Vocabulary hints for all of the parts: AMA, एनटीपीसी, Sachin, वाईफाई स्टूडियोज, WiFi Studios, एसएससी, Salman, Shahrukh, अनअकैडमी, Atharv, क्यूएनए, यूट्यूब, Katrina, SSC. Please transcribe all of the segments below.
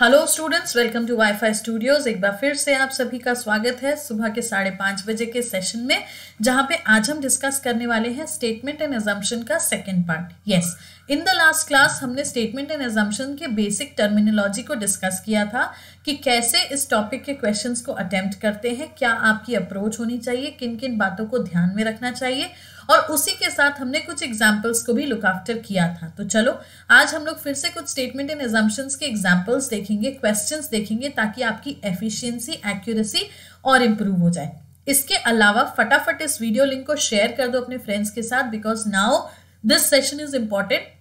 Hello students, welcome to वाईफाई स्टूडियोज। एक बार फिर से आप सभी का स्वागत है सुबह के 5:30 बजे के सेशन में, जहां पे आज हम डिस्कस करने वाले हैं स्टेटमेंट एंड अजम्पशन का second part. Yes, in the last class हमने स्टेटमेंट एंड अजम्पशन के बेसिक टर्मिनोलॉजी को डिस्कस किया था कि कैसे इस टॉपिक के क्वेश्चंस को अटेम्प्ट करते हैं, क्या आपकी अप्रोच होनी चाहिए, किन किन बातों को ध्यान में रखना चाहिए, और उसी के साथ हमने कुछ एग्जाम्पल्स को भी लुक आफ्टर किया था। तो चलो आज हम लोग फिर से कुछ स्टेटमेंट एंड अजम्पशंस के एग्जाम्पल्स देखेंगे, क्वेश्चंस देखेंगे, ताकि आपकी एफिशिएंसी, एक्यूरेसी और इम्प्रूव हो जाए। इसके अलावा फटाफट इस वीडियो लिंक को शेयर कर दो अपने फ्रेंड्स के साथ, because now this session is important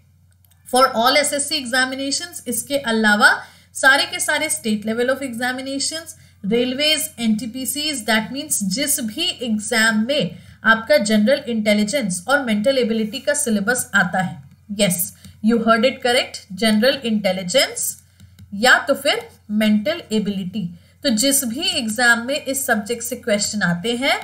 for all एसएससी examinations. इसके अलावा सारे के सारे state level of examinations, railways, NTPCs, that means जिस भी एग्जाम में आपका जनरल इंटेलिजेंस और मेंटल एबिलिटी का सिलेबस आता है। Yes, you heard it correct, general intelligence या तो फिर मेंटल एबिलिटी। तो जिस भी एग्जाम में इस सब्जेक्ट से क्वेश्चन आते हैं,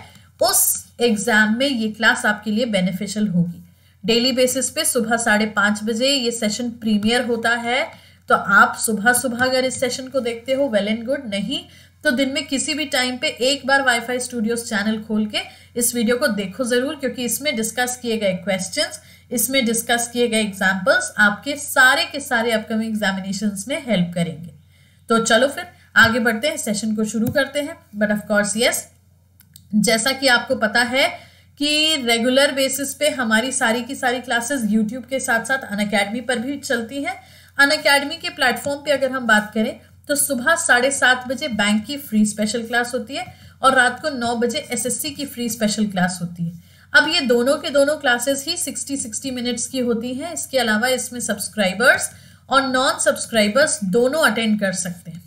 उस एग्जाम में ये क्लास आपके लिए बेनिफिशियल होगी। डेली बेसिस पे सुबह 5:30 बजे ये सेशन प्रीमियर होता है, तो आप सुबह सुबह अगर इस सेशन को देखते हो वेल एंड गुड, नहीं तो दिन में किसी भी टाइम पे एक बार वाईफाई स्टूडियोज चैनल खोल के इस वीडियो को देखो जरूर, क्योंकि इसमें डिस्कस किए गए क्वेश्चंस, इसमें डिस्कस किए गए एग्जाम्पल्स आपके सारे के सारे अपकमिंग एग्जामिनेशंस में हेल्प करेंगे। तो चलो फिर आगे बढ़ते हैं, सेशन को शुरू करते हैं। बट ऑफकोर्स यस, जैसा कि आपको पता है कि रेगुलर बेसिस पे हमारी सारी की सारी क्लासेस यूट्यूब के साथ साथ अनअकैडमी पर भी चलती हैं। अनअकैडमी के प्लेटफॉर्म पे अगर हम बात करें तो सुबह 7:30 बजे बैंक की फ्री स्पेशल क्लास होती है और रात को 9 बजे एसएससी की फ्री स्पेशल क्लास होती है। अब ये दोनों के दोनों क्लासेस ही 60 मिनट्स की होती हैं। इसके अलावा इसमें सब्सक्राइबर्स और नॉन सब्सक्राइबर्स दोनों अटेंड कर सकते हैं।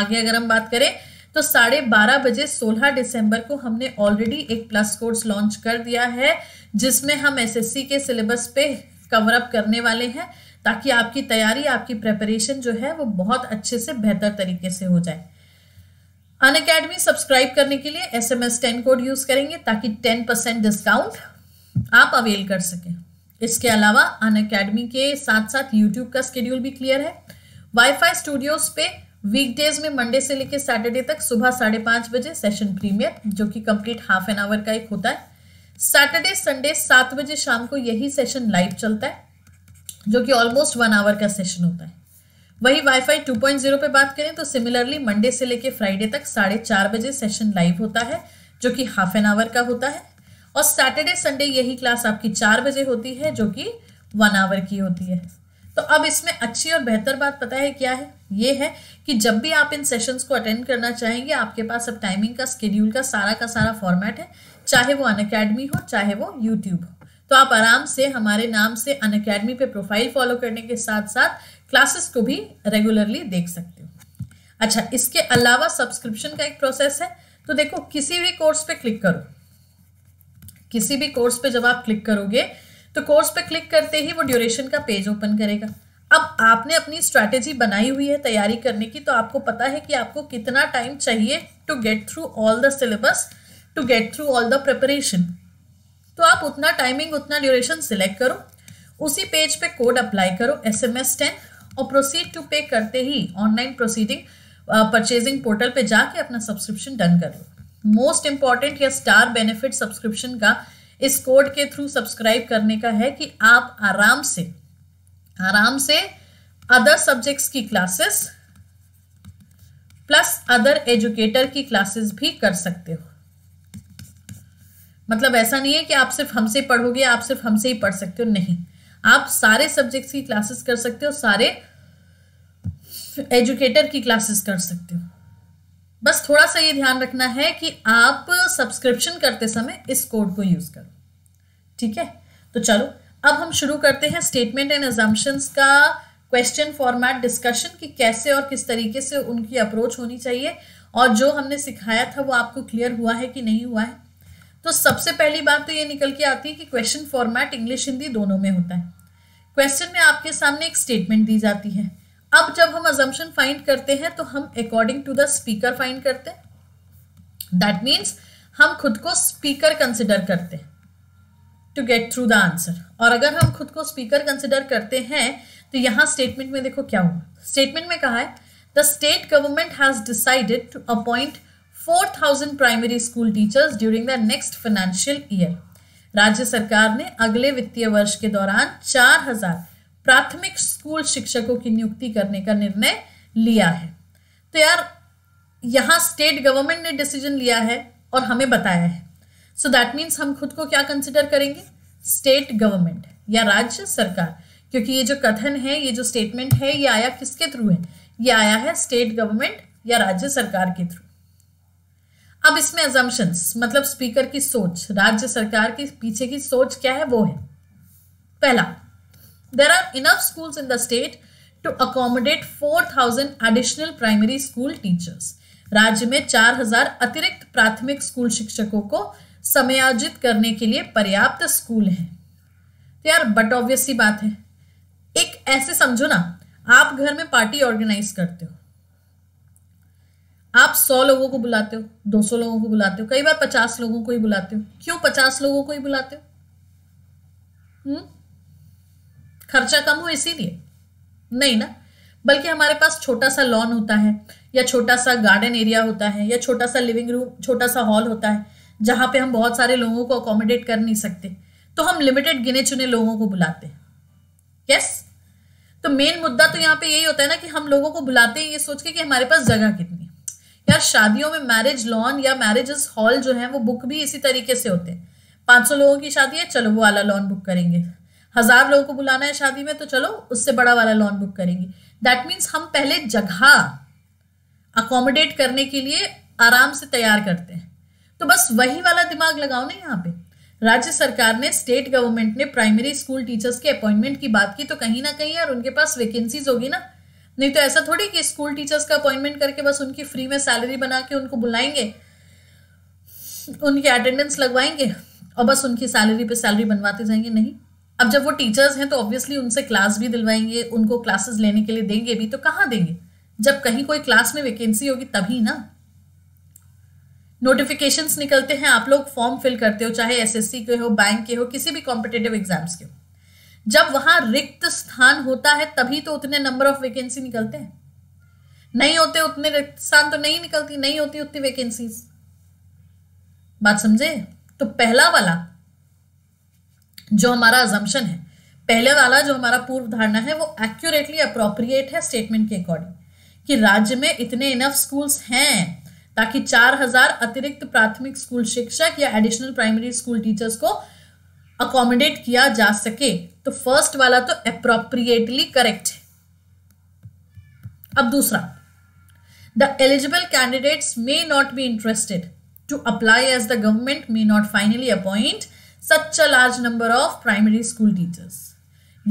आगे अगर हम बात करें तो 12:30 बजे 16 दिसंबर को हमने ऑलरेडी एक प्लस कोर्स लॉन्च कर दिया है, जिसमें हम एसएससी के सिलेबस पे कवरअप करने वाले हैं, ताकि आपकी तैयारी, आपकी प्रेपरेशन जो है वो बहुत अच्छे से बेहतर तरीके से हो जाए। अनअकैडमी सब्सक्राइब करने के लिए SMS 10 कोड यूज करेंगे, ताकि 10% डिस्काउंट आप अवेल कर सकें। इसके अलावा अनअकैडमी के साथ साथ यूट्यूब का स्केड्यूल भी क्लियर है। वाईफाई स्टूडियोज पे वीकडेज में मंडे से लेकर सैटरडे तक सुबह 5:30 बजे सेशन प्रीमियर, जो कि कंप्लीट हाफ एन आवर का एक होता है। सैटरडे संडे 7 बजे शाम को यही सेशन लाइव चलता है, जो कि ऑलमोस्ट 1 आवर का सेशन होता है। वही वाईफाई 2.0 पे बात करें तो सिमिलरली मंडे से लेकर फ्राइडे तक 4:30 बजे सेशन लाइव होता है, जो कि हाफ एन आवर का होता है। और सैटरडे संडे यही क्लास आपकी 4 बजे होती है, जो कि 1 आवर की होती है। तो अब इसमें अच्छी और बेहतर बात पता है क्या है? ये है कि जब भी आप इन सेशंस को अटेंड करना चाहेंगे, आपके पास अब टाइमिंग का, स्केड्यूल का सारा फॉर्मेट है, चाहे वो अनअकैडमी हो चाहे वो यूट्यूब हो। तो आप आराम से हमारे नाम से अनअकैडमी पे प्रोफाइल फॉलो करने के साथ साथ क्लासेस को भी रेगुलरली देख सकते हो। अच्छा, इसके अलावा सब्सक्रिप्शन का एक प्रोसेस है। तो देखो, किसी भी कोर्स पे क्लिक करो, किसी भी कोर्स पे जब आप क्लिक करोगे तो कोर्स पे क्लिक करते ही वो ड्यूरेशन का पेज ओपन करेगा। अब आपने अपनी स्ट्रैटेजी बनाई हुई है तैयारी करने की, तो आपको पता है कि आपको कितना टाइम चाहिए to get through all the syllabus, to get through all the preparation. तो आप उतना टाइमिंग, उतना ड्यूरेशन सिलेक्ट करो, उसी पेज पे कोड अप्लाई करो SMS 10 और प्रोसीड टू पे करते ही ऑनलाइन प्रोसीडिंग परचेजिंग पोर्टल पे जाके अपना सब्सक्रिप्शन डन कर लो। मोस्ट इंपॉर्टेंट या स्टार बेनिफिट सब्सक्रिप्शन का इस कोड के थ्रू सब्सक्राइब करने का है कि आप आराम से अदर सब्जेक्ट्स की क्लासेस प्लस अदर एजुकेटर की क्लासेस भी कर सकते हो। मतलब ऐसा नहीं है कि आप सिर्फ हमसे पढ़ोगे, आप सिर्फ हमसे ही पढ़ सकते हो, नहीं, आप सारे सब्जेक्ट्स की क्लासेस कर सकते हो, सारे एजुकेटर की क्लासेस कर सकते हो। बस थोड़ा सा ये ध्यान रखना है कि आप सब्सक्रिप्शन करते समय इस कोड को यूज करो, ठीक है? तो चलो अब हम शुरू करते हैं स्टेटमेंट एंड अजम्पशंस का क्वेश्चन फॉर्मेट डिस्कशन, कि कैसे और किस तरीके से उनकी अप्रोच होनी चाहिए, और जो हमने सिखाया था वो आपको क्लियर हुआ है कि नहीं हुआ है। तो सबसे पहली बात तो ये निकल के आती है कि क्वेश्चन फॉर्मेट इंग्लिश, हिंदी दोनों में होता है। क्वेश्चन में आपके सामने एक स्टेटमेंट दी जाती है। अब जब हम अजम्पशन फाइंड करते हैं तो हम according to the speaker find करते हैं। दैट मीन्स हम खुद को स्पीकर कंसिडर करते हैं to get through the answer. और अगर हम खुद को स्पीकर कंसिडर करते हैं तो यहाँ स्टेटमेंट में देखो क्या हुआ। स्टेटमेंट में कहा है the state government has decided to appoint 4,000 primary school teachers during the next financial year. राज्य सरकार ने अगले वित्तीय वर्ष के दौरान 4,000 प्राथमिक स्कूल शिक्षकों की नियुक्ति करने का निर्णय लिया है. तो यार यहाँ स्टेट गवर्नमेंट ने डिसीजन लिया है और हमें बताया है. सो दैट मीन्स हम खुद को क्या कंसिडर करेंगे? स्टेट गवर्नमेंट या राज्य सरकार. क्योंकि ये जो कथन है, ये जो स्टेटमेंट है, ये आया किसके थ्रू है? ये आया है स्टेट गवर्नमेंट या राज्य सरकार के थ्रू. अब इसमें assumptions, मतलब स्पीकर की सोच, राज्य सरकार के पीछे की सोच क्या है वो है. पहला, there are enough schools in the state to accommodate 4,000 additional primary school teachers. राज्य में 4,000 अतिरिक्त प्राथमिक स्कूल शिक्षकों को समायोजित करने के लिए पर्याप्त स्कूल है. तो यार बट ऑब्वियस सी बात है, एक ऐसे समझो ना, आप घर में पार्टी ऑर्गेनाइज करते हो, आप 100 लोगों को बुलाते हो, 200 लोगों को बुलाते हो, कई बार 50 लोगों को ही बुलाते हो. क्यों 50 लोगों को ही बुलाते हो? खर्चा कम हो इसीलिए? नहीं ना, बल्कि हमारे पास छोटा सा लॉन होता है या छोटा सा गार्डन एरिया होता है या छोटा सा लिविंग रूम, छोटा सा हॉल होता है जहाँ पे हम बहुत सारे लोगों को अकोमोडेट कर नहीं सकते, तो हम लिमिटेड गिने चुने लोगों को बुलाते हैं. यस, तो मेन मुद्दा तो यहाँ पे यही होता है ना कि हम लोगों को बुलाते हैं ये सोच के कि हमारे पास जगह कितनी. यार शादियों में मैरिज लॉन या मैरिजेस हॉल जो है वो बुक भी इसी तरीके से होते हैं. 500 लोगों की शादी है, चलो वो वाला लॉन बुक करेंगे. 1000 लोगों को बुलाना है शादी में, तो चलो उससे बड़ा वाला लॉन बुक करेंगे. दैट मीन्स हम पहले जगह अकोमोडेट करने के लिए आराम से तैयार करते हैं. तो बस वही वाला दिमाग लगाओ ना यहाँ पे. राज्य सरकार ने, स्टेट गवर्नमेंट ने प्राइमरी स्कूल टीचर्स के अपॉइंटमेंट की बात की, तो कहीं ना कहीं यार उनके पास वैकेंसीज होगी ना. नहीं तो ऐसा थोड़ी कि स्कूल टीचर्स का अपॉइंटमेंट करके बस उनकी फ्री में सैलरी बना के उनको बुलाएंगे, उनके अटेंडेंस लगवाएंगे और बस उनकी सैलरी पे सैलरी बनवाते जाएंगे. नहीं, अब जब वो टीचर्स हैं तो ऑब्वियसली उनसे क्लास भी दिलवाएंगे, उनको क्लासेस लेने के लिए देंगे भी. तो कहाँ देंगे? जब कहीं कोई क्लास में वैकेंसी होगी तभी ना. नोटिफिकेशंस निकलते हैं, आप लोग फॉर्म फिल करते हो, चाहे SSC के हो, बैंक के हो, किसी भी कॉम्पिटेटिव एग्जाम्स के हो. जब वहां रिक्त स्थान होता है तभी तो उतने नंबर ऑफ वैकेंसी निकलते हैं. नहीं होते उतने रिक्त स्थान तो नहीं निकलती, नहीं होती उतनी वैकेंसीज. बात समझे? तो पहला वाला जो हमारा असम्पशन है, पहले वाला जो हमारा पूर्व धारणा है, वो एक्यूरेटली अप्रोप्रिएट है स्टेटमेंट के अकॉर्डिंग कि राज्य में इतने इनफ स्कूल्स हैं ताकि 4,000 अतिरिक्त प्राथमिक स्कूल शिक्षक या एडिशनल प्राइमरी स्कूल टीचर्स को अकोमोडेट किया जा सके. तो फर्स्ट वाला तो एप्रोप्रिएटली करेक्ट है. अब दूसरा, the eligible candidates may not be interested to apply as the government may not finally appoint such a large number of primary school teachers.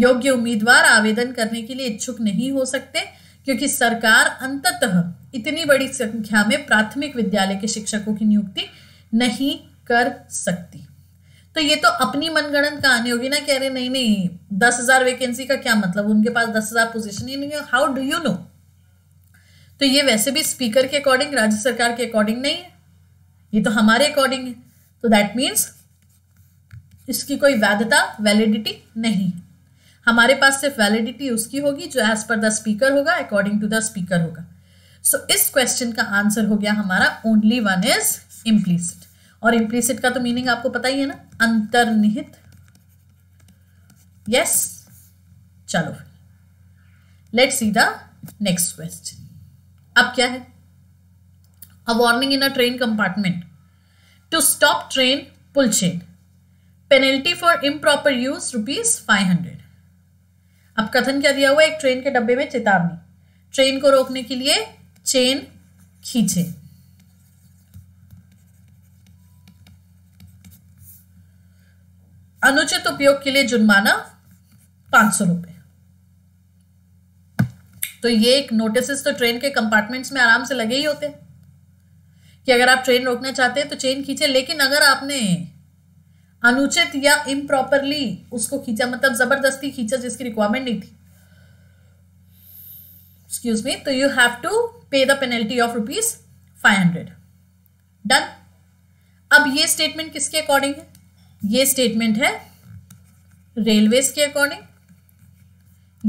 योग्य उम्मीदवार आवेदन करने के लिए इच्छुक नहीं हो सकते क्योंकि सरकार अंततः इतनी बड़ी संख्या में प्राथमिक विद्यालय के शिक्षकों की नियुक्ति नहीं कर सकती. तो ये तो अपनी मनगणन कहानी होगी ना, कह रहे नहीं नहीं 10,000 वैकेंसी का क्या मतलब, उनके पास 10,000 पोजीशन ही नहीं है, हाउ डू यू नो. तो ये वैसे भी स्पीकर के अकॉर्डिंग, राज्य सरकार के अकॉर्डिंग नहीं है, ये तो हमारे अकॉर्डिंग है. तो दैट मीन्स इसकी कोई वैधता, वैलिडिटी नहीं है. हमारे पास सिर्फ वैलिडिटी उसकी होगी जो एज पर द स्पीकर होगा, अकॉर्डिंग टू द स्पीकर होगा. सो इस क्वेश्चन का आंसर हो गया हमारा ओनली वन इज इम्प्लीसिट. और इम्प्लीसिट का तो मीनिंग आपको पता ही है ना, अंतर्निहित. यस, चलो let's see the next question. अब क्या है? A warning in a train compartment to stop train pull chain, penalty for improper use ₹500. अब कथन क्या दिया हुआ है? एक ट्रेन के डब्बे में चेतावनी, ट्रेन को रोकने के लिए चेन खींचे. अनुचित उपयोग के लिए जुर्माना ₹500. तो ये एक नोटिस तो ट्रेन के कंपार्टमेंट्स में आराम से लगे ही होते कि अगर आप ट्रेन रोकना चाहते हैं तो चेन खींचे. लेकिन अगर आपने अनुचित या इम्प्रॉपरली उसको खींचा, मतलब जबरदस्ती खींचा जिसकी रिक्वायरमेंट नहीं थी, एक्सक्यूज मी, तो you have to pay the penalty of ₹500. Done. अब ये स्टेटमेंट किसके अकॉर्डिंग है? ये स्टेटमेंट है रेलवेज के अकॉर्डिंग,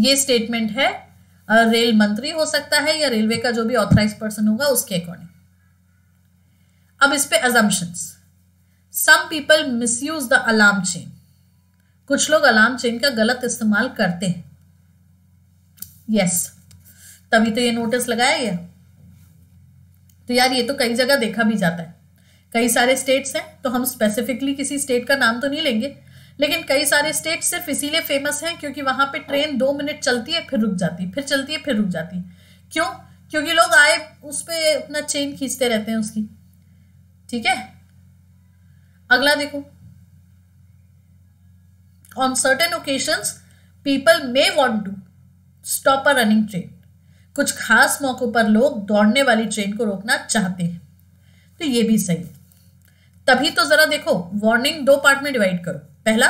ये स्टेटमेंट है रेल मंत्री हो सकता है या रेलवे का जो भी ऑथराइज्ड पर्सन होगा उसके अकॉर्डिंग। अब इस पे assumptions. Some people misuse the alarm chain, कुछ लोग अलार्म चेन का गलत इस्तेमाल करते हैं। यस, तभी तो ये नोटिस लगाया गया। तो यार ये तो कई जगह देखा भी जाता है, कई सारे स्टेट्स हैं, तो हम स्पेसिफिकली किसी स्टेट का नाम तो नहीं लेंगे, लेकिन कई सारे स्टेट सिर्फ इसीलिए फेमस हैं क्योंकि वहां पे ट्रेन 2 मिनट चलती है फिर रुक जाती है, फिर चलती है फिर रुक जाती है। क्यों? क्योंकि लोग आए उस पर अपना चेन खींचते रहते हैं उसकी। ठीक है, अगला देखो, on certain occasions people may want to stop a running train, कुछ खास मौकों पर लोग दौड़ने वाली ट्रेन को रोकना चाहते हैं, तो ये भी सही। तभी तो जरा देखो, वार्निंग 2 पार्ट में डिवाइड करो। पहला,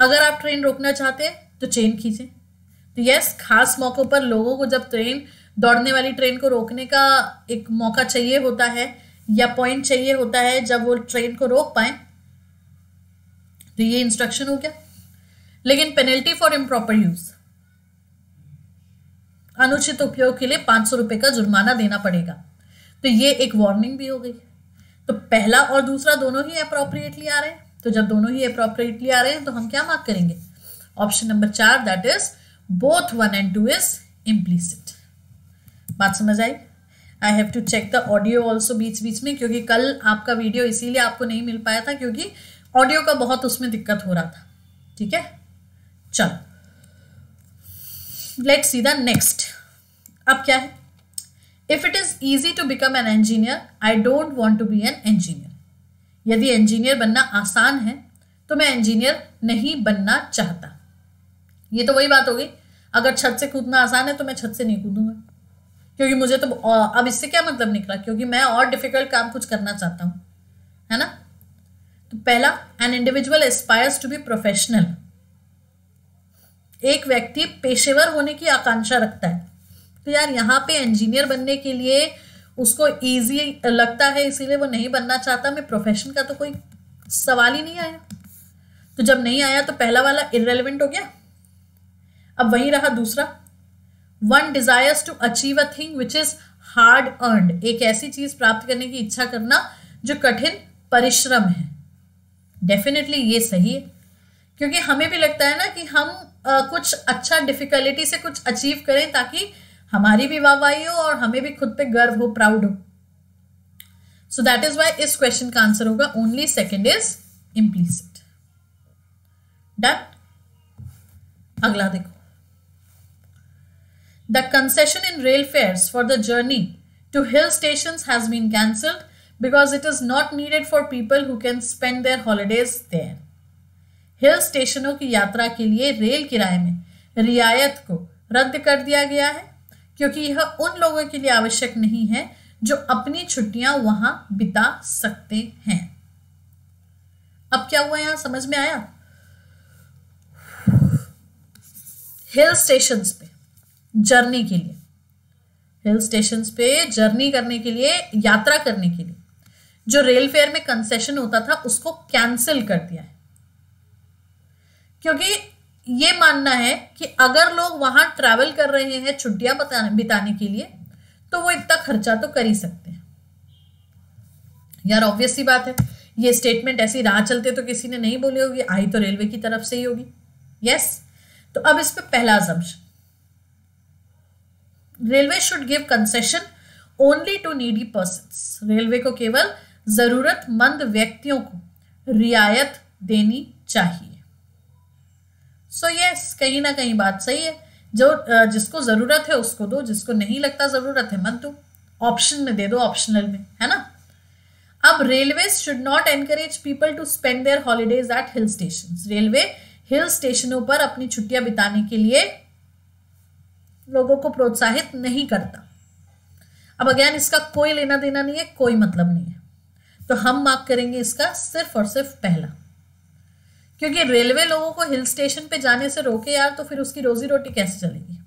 अगर आप ट्रेन रोकना चाहते हैं तो चेन खींचें, तो यस, खास मौकों पर लोगों को जब ट्रेन दौड़ने वाली ट्रेन को रोकने का एक मौका चाहिए होता है या पॉइंट चाहिए होता है जब वो ट्रेन को रोक पाए, तो ये इंस्ट्रक्शन हो गया। लेकिन पेनल्टी फॉर इम्प्रॉपर यूज, अनुचित उपयोग के लिए 500 रुपये का जुर्माना देना पड़ेगा, तो ये एक वार्निंग भी हो गई। तो पहला और दूसरा दोनों ही अप्रोप्रिएटली आ रहे हैं, तो जब दोनों ही अप्रोप्रिएटली आ रहे हैं तो हम क्या मार्क करेंगे? Option number 4, that is both 1 and 2 is implicit. बात समझ आई? I have to check the audio also बीच बीच में, क्योंकि कल आपका वीडियो इसीलिए आपको नहीं मिल पाया था क्योंकि ऑडियो का बहुत उसमें दिक्कत हो रहा था। ठीक है, चलो लेट्स सी द नेक्स्ट। अब क्या है? If it is easy to become an engineer, I don't want to be an engineer. यदि इंजीनियर बनना आसान है तो मैं इंजीनियर नहीं बनना चाहता। ये तो वही बात हो गई, अगर छत से कूदना आसान है तो मैं छत से नहीं कूदूंगा, क्योंकि मुझे तो अब इससे क्या मतलब निकला, क्योंकि मैं और डिफिकल्ट काम कुछ करना चाहता हूँ, है ना। तो पहला, an individual aspires to be professional, एक व्यक्ति पेशेवर होने की आकांक्षा रखता है। तो यार यहाँ पे इंजीनियर बनने के लिए उसको ईजी लगता है इसीलिए वो नहीं बनना चाहता, मैं प्रोफेशन का तो कोई सवाल ही नहीं आया। तो जब नहीं आया तो पहला वाला इररेलेवेंट हो गया। अब वही रहा दूसरा, one desires to achieve a thing which is hard earned, एक ऐसी चीज प्राप्त करने की इच्छा करना जो कठिन परिश्रम है। डेफिनेटली ये सही है, क्योंकि हमें भी लगता है ना कि हम कुछ अच्छा डिफिकल्टी से कुछ अचीव करें ताकि हमारी भी वाहवाही हो और हमें भी खुद पे गर्व हो, प्राउड हो। सो दैट इज वाई इस क्वेश्चन का आंसर होगा only second is implicit. Done. अगला देखो, the concession in rail fares for the journey to hill stations has been cancelled because it is not needed for people who can spend their holidays there. Hill स्टेशनों की यात्रा के लिए rail किराए में रियायत को रद्द कर दिया गया है क्योंकि यह उन लोगों के लिए आवश्यक नहीं है जो अपनी छुट्टियां वहां बिता सकते हैं। अब क्या हुआ यहां, समझ में आया? हिल स्टेशंस पे जर्नी के लिए, हिल स्टेशंस पे जर्नी करने के लिए, यात्रा करने के लिए जो रेल फेयर में कंसेशन होता था उसको कैंसिल कर दिया है, क्योंकि ये मानना है कि अगर लोग वहां ट्रैवल कर रहे हैं छुट्टियां बिताने के लिए तो वो इतना खर्चा तो कर ही सकते हैं। यार ऑब्वियस सी बात है, ये स्टेटमेंट ऐसी राह चलते तो किसी ने नहीं बोली होगी, आई तो रेलवे की तरफ से ही होगी। यस, तो अब इस पे पहला assumption, railway should give concession only to needy persons, railway को केवल जरूरतमंद व्यक्तियों को रियायत देनी चाहिए। सो यस, कहीं ना कहीं बात सही है, जो जिसको ज़रूरत है उसको दो, जिसको नहीं लगता ज़रूरत है मत दो, ऑप्शन में दे दो, ऑप्शनल में, है ना। अब railway should not encourage people to spend their holidays at hill stations, railway hill स्टेशनों पर अपनी छुट्टियां बिताने के लिए लोगों को प्रोत्साहित नहीं करता। अब अगेन इसका कोई लेना देना नहीं है, कोई मतलब नहीं है, तो हम मार्क करेंगे इसका सिर्फ और सिर्फ पहला, क्योंकि रेलवे लोगों को हिल स्टेशन पे जाने से रोके यार, तो फिर उसकी रोजी रोटी कैसे चलेगी।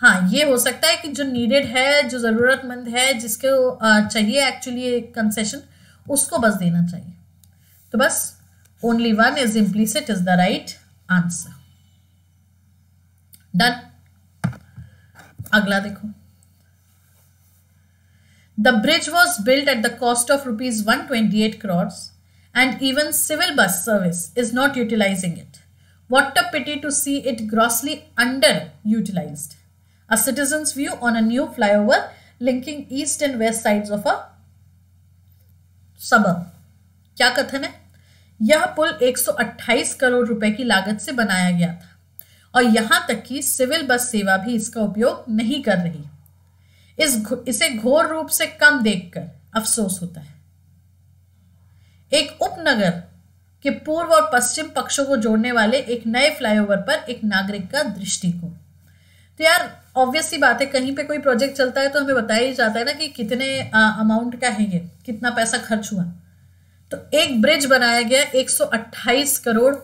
हाँ, ये हो सकता है कि जो नीडेड है, जो ज़रूरतमंद है, जिसको चाहिए एक्चुअली कंसेशन, उसको बस देना चाहिए। तो बस only one is implicit is the right answer. Done. अगला देखो, the bridge was built at the cost of rupees 128 crores and even civil bus service is not utilizing it. What a pity to see it grossly underutilized. A citizen's view on a new flyover linking east and west sides of a suburb. क्या कथन है? यह पुल 128 करोड़ रुपए की लागत से बनाया गया था और यहाँ तक कि सिविल बस सेवा भी इसका उपयोग नहीं कर रही। इसे घोर रूप से कम देखकर अफसोस होता है। एक उपनगर के पूर्व और पश्चिम पक्षों को जोड़ने वाले एक नए फ्लाईओवर पर एक नागरिक का दृष्टिकोण। तो यार ऑब्वियस सी बात है, कहीं पे कोई प्रोजेक्ट चलता है तो हमें बताया ही जाता है ना कि कितने अमाउंट का है, ये कितना पैसा खर्च हुआ। तो एक ब्रिज बनाया गया 128 करोड़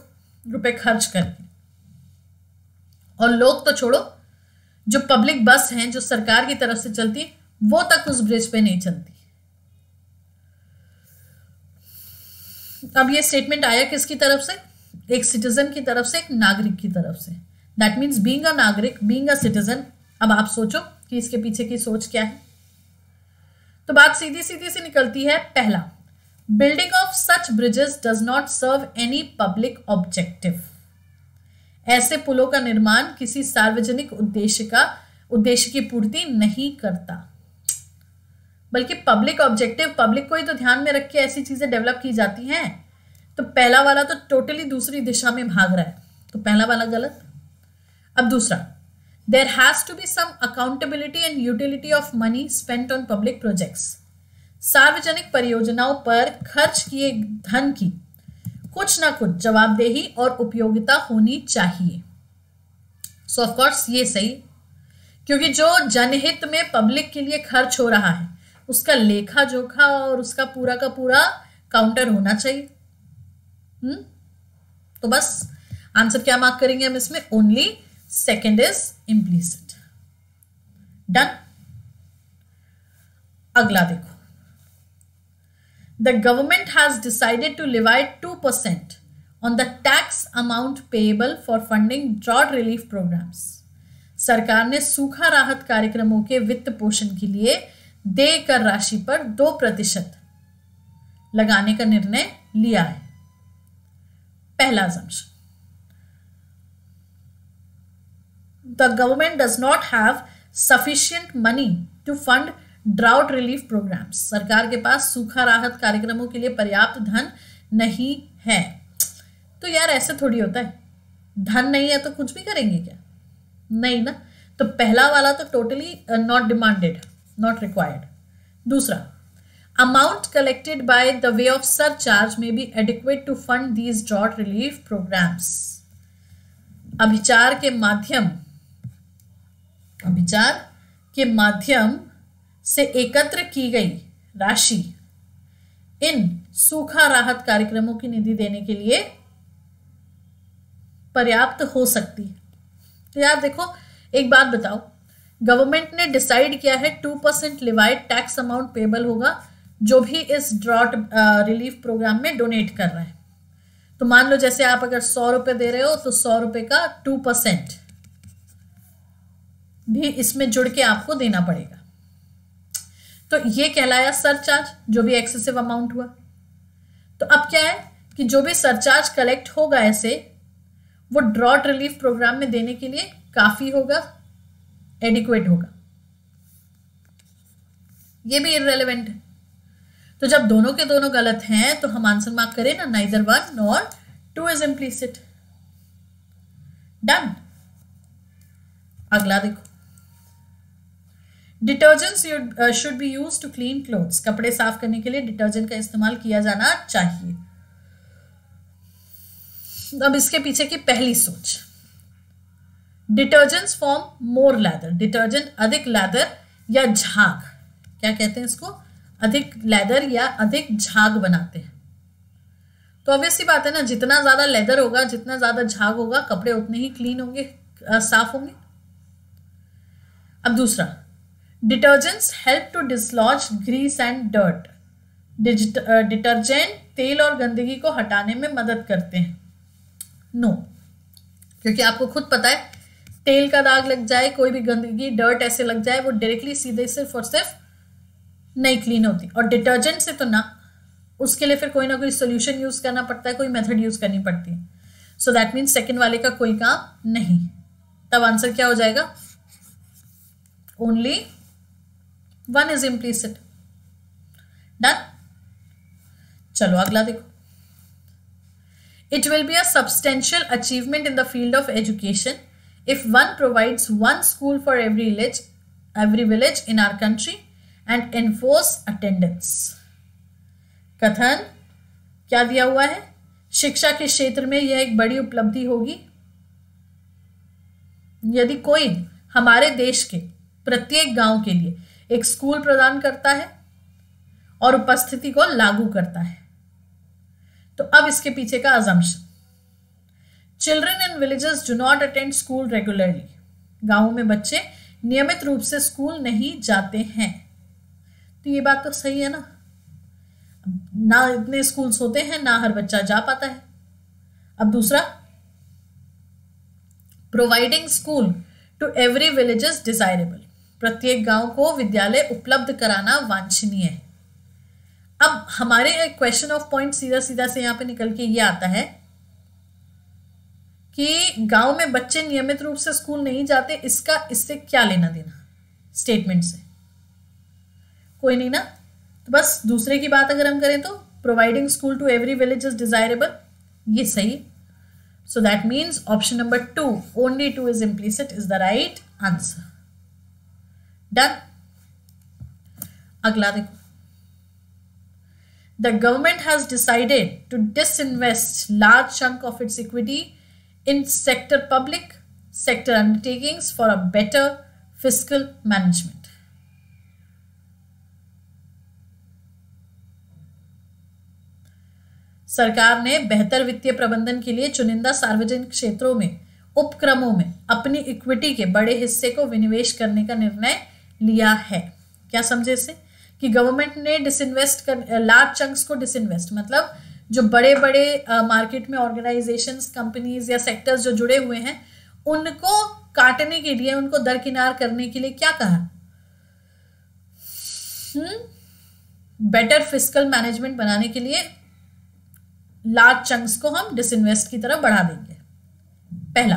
रुपए खर्च करके, और लोग तो छोड़ो, जो पब्लिक बस हैं जो सरकार की तरफ से चलती वो तक उस ब्रिज पे नहीं चलती। अब ये स्टेटमेंट आया किसकी तरफ से? एक सिटीजन की तरफ से, एक नागरिक की तरफ से। दैट मीन्स बीइंग अ नागरिक, बीइंग अ सिटीजन। अब आप सोचो कि इसके पीछे की सोच क्या है। तो बात सीधी सीधी सी निकलती है। पहला, building of such bridges does not serve any public objective. ऐसे पुलों का निर्माण किसी सार्वजनिक उद्देश्य की पूर्ति नहीं करता, बल्कि पब्लिक ऑब्जेक्टिव, पब्लिक को ही तो ध्यान में रख के ऐसी चीजें डेवलप की जाती हैं। तो पहला वाला तो टोटली दूसरी दिशा में भाग रहा है, तो पहला वाला गलत। अब दूसरा, there has to be some accountability and utility of money spent on public projects. सार्वजनिक परियोजनाओं पर खर्च किए धन की कुछ ना कुछ जवाबदेही और उपयोगिता होनी चाहिए। सो ऑफ कोर्स ये सही, क्योंकि जो जनहित में पब्लिक के लिए खर्च हो रहा है उसका लेखा जोखा और उसका पूरा का पूरा काउंटर होना चाहिए। तो बस आंसर क्या मार्क करेंगे हम इसमें? Only second is implicit. Done. अगला देखो, the government has decided to levy 2% on the tax amount payable for funding drought relief programs. सरकार ने सूखा राहत कार्यक्रमों के वित्त पोषण के लिए देय कर राशि पर 2% लगाने का निर्णय लिया है। पहला assumption, the government does not have sufficient money to fund drought relief programmes. सरकार के पास सूखा राहत कार्यक्रमों के लिए पर्याप्त धन नहीं है। तो यार ऐसे थोड़ी होता है, धन नहीं है तो कुछ भी करेंगे क्या? नहीं ना। तो पहला वाला तो totally not demanded, not required. दूसरा, amount collected by the way of surcharge may be adequate to fund these drought relief programmes. अभिचार के माध्यम से एकत्र की गई राशि इन सूखा राहत कार्यक्रमों की निधि देने के लिए पर्याप्त हो सकती है। तो यार देखो, एक बात बताओ, गवर्नमेंट ने डिसाइड किया है 2% लेवाइड टैक्स अमाउंट पेबल होगा जो भी इस ड्रॉट रिलीफ प्रोग्राम में डोनेट कर रहा है। तो मान लो जैसे आप अगर 100 रुपये दे रहे हो तो 100 रुपये का 2% भी इसमें जुड़ के आपको देना पड़ेगा। तो ये कहलाया सरचार्ज, जो भी एक्सेसिव अमाउंट हुआ। तो अब क्या है कि जो भी सरचार्ज कलेक्ट होगा ऐसे, वो ड्रॉट रिलीफ प्रोग्राम में देने के लिए काफी होगा, एडिक्वेट होगा। ये भी इररेलेवेंट है। तो जब दोनों के दोनों गलत हैं तो हम आंसर मार्क करें ना, neither one nor two is implicit. Done. अगला देखो, detergents should be use to clean clothes. कपड़े साफ करने के लिए डिटर्जेंट का इस्तेमाल किया जाना चाहिए। अब इसके पीछे की पहली सोच, detergents form more lather. Detergent अधिक लैदर या झाग, क्या कहते हैं इसको? अधिक लैदर या अधिक झाग बनाते हैं। तो ऑब्वियस सी बात है ना, जितना ज्यादा लेदर होगा, जितना ज्यादा झाग होगा, कपड़े उतने ही क्लीन होंगे, साफ होंगे। अब दूसरा, detergents help to dislodge grease and dirt. Detergent तेल और गंदगी को हटाने में मदद करते हैं। नो, क्योंकि आपको खुद पता है तेल का दाग लग जाए, कोई भी गंदगी डर्ट ऐसे लग जाए, वो डायरेक्टली सीधे सिर्फ और सिर्फ नहीं क्लीन होती। और डिटर्जेंट से तो ना, उसके लिए फिर कोई ना कोई सोल्यूशन यूज करना पड़ता है, कोई मेथड यूज करनी पड़ती है। सो दैट मीन्स सेकेंड वाले का कोई काम नहीं। तब आंसर क्या हो जाएगा? Only one is implicit. Done. चलो अगला देखो। It will be a substantial achievement in the field of education if one provides one school for every village in our country and enforce attendance। कथन क्या दिया हुआ है? शिक्षा के क्षेत्र में यह एक बड़ी उपलब्धि होगी यदि कोई हमारे देश के प्रत्येक गांव के लिए एक स्कूल प्रदान करता है और उपस्थिति को लागू करता है। तो अब इसके पीछे का assumption, children in villages do not attend school regularly, गाँव में बच्चे नियमित रूप से स्कूल नहीं जाते हैं। तो ये बात तो सही है ना, ना इतने स्कूल्स होते हैं, ना हर बच्चा जा पाता है। अब दूसरा, providing school to every village is desirable, प्रत्येक गांव को विद्यालय उपलब्ध कराना वांछनीय है। अब हमारे क्वेश्चन ऑफ पॉइंट सीधा सीधा से यहाँ पे निकल के ये आता है कि गांव में बच्चे नियमित रूप से स्कूल नहीं जाते, इसका इससे क्या लेना देना स्टेटमेंट से? कोई नहीं ना। तो बस दूसरे की बात अगर हम करें तो providing school to every village is desirable, ये सही। So that means option number 2 only 2 is implicit is the right answer. Done. अगला देखो। The government has decided to disinvest large chunk of its equity in sector public sector undertakings for a better fiscal management। सरकार ने बेहतर वित्तीय प्रबंधन के लिए चुनिंदा सार्वजनिक क्षेत्रों में उपक्रमों में अपनी इक्विटी के बड़े हिस्से को विनिवेश करने का निर्णय लिया है। क्या समझे इसे? कि गवर्नमेंट ने डिसइन्वेस्ट कर, लार्ज चंक्स को डिसइन्वेस्ट, मतलब जो बड़े बड़े मार्केट में ऑर्गेनाइजेशंस, कंपनीज या सेक्टर्स जो जुड़े हुए हैं, उनको काटने के लिए, उनको दरकिनार करने के लिए क्या कहा? बेटर फिस्कल मैनेजमेंट बनाने के लिए लार्ज चंक्स को हम डिसइन्वेस्ट की तरफ बढ़ा देंगे। पहला,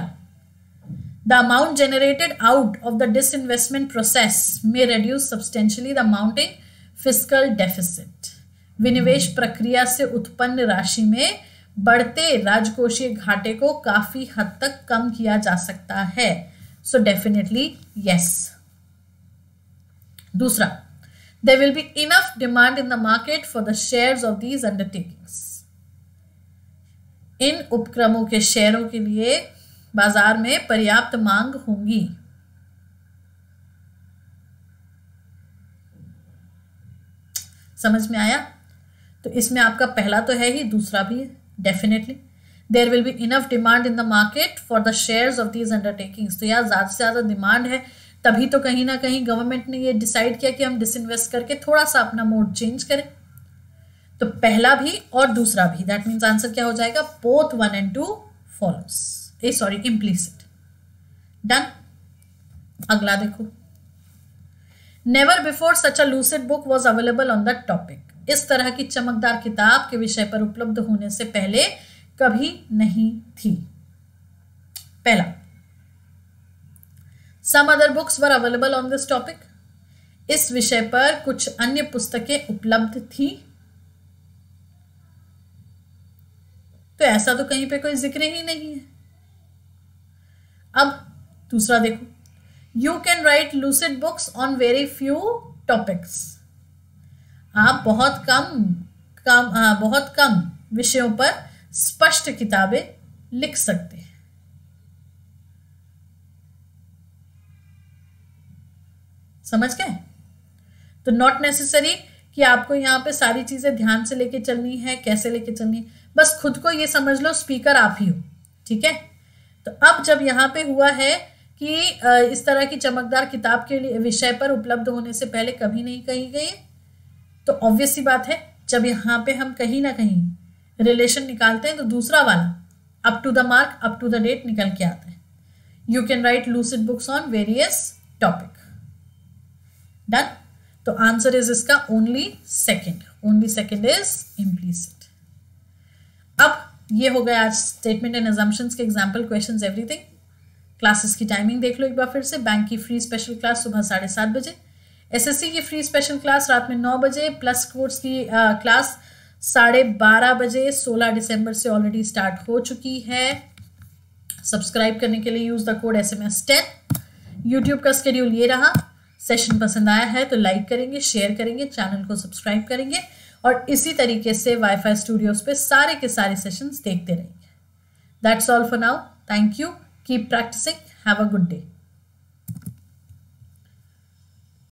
the amount generated out of the disinvestment process may reduce substantially the amount in fiscal deficit। विनिवेश प्रक्रिया से उत्पन्न राशि में बढ़ते राजकोषीय घाटे को काफी हद तक कम किया जा सकता है। So definitely yes। दूसरा, there will be enough demand in the market for the shares of these undertakings। इन उपक्रमों के शेयरों के लिए बाजार में पर्याप्त मांग होगी। समझ में आया? तो इसमें आपका पहला तो है ही, दूसरा भी है definitely. There will be enough demand in the market for the shares of these undertakings. तो यार ज़्यादा से ज़्यादा डिमांड है, तभी तो कहीं ना कहीं गवर्नमेंट ने ये डिसाइड किया कि हम डिसइन्वेस्ट करके थोड़ा सा अपना मोड चेंज करें। तो पहला भी और दूसरा भी, दैट मीन्स आंसर क्या हो जाएगा? Both 1 and 2 follows, implicit. Done. अगला देखो। Never before such a lucid book was available on that topic. इस तरह की चमकदार किताब के विषय पर उपलब्ध होने से पहले कभी नहीं थी। पहला, some other books were available on this topic. इस विषय पर कुछ अन्य पुस्तकें उपलब्ध थी। तो ऐसा तो कहीं पे कोई जिक्र ही नहीं है। अब दूसरा देखो, you can write lucid books on very few topics. आप बहुत कम विषयों पर स्पष्ट किताबें लिख सकते हैं। समझ गए? तो नॉट नेसेसरी कि आपको यहाँ पे सारी चीजें ध्यान से लेके चलनी है, कैसे लेके चलनी है, बस खुद को ये समझ लो स्पीकर आप ही हो। ठीक है। तो अब जब यहाँ पे हुआ है कि इस तरह की चमकदार किताब के लिए विषय पर उपलब्ध होने से पहले कभी नहीं कही गई, तो ऑब्वियस सी बात है, जब यहाँ पे हम कहीं ना कहीं रिलेशन निकालते हैं तो दूसरा वाला up to the mark up to the date निकल के आता है। You can write lucid books on various topic. Done. तो आंसर इज इसका ओनली सेकेंड इज इम्प्लीसिट. अब ये हो गया आज स्टेटमेंट एंड अजम्पशंस के एग्जाम्पल क्वेश्चंस एवरीथिंग. क्लासेस की टाइमिंग देख लो एक बार फिर से. बैंक की फ्री स्पेशल क्लास सुबह 7:30 बजे, एसएससी की फ्री स्पेशल क्लास रात में 9 बजे, प्लस कोर्स की क्लास 12:30 बजे 16 दिसंबर से ऑलरेडी स्टार्ट हो चुकी है. सब्सक्राइब करने के लिए use the code SMS10. यूट्यूब का स्केड्यूल ये रहा. सेशन पसंद आया है तो लाइक करेंगे, शेयर करेंगे, चैनल को सब्सक्राइब करेंगे और इसी तरीके से वाईफाई स्टूडियोज पे सारे के सारे सेशंस देखते रहेंगे. That's all for now. Thank you. Keep practising. Have a good day.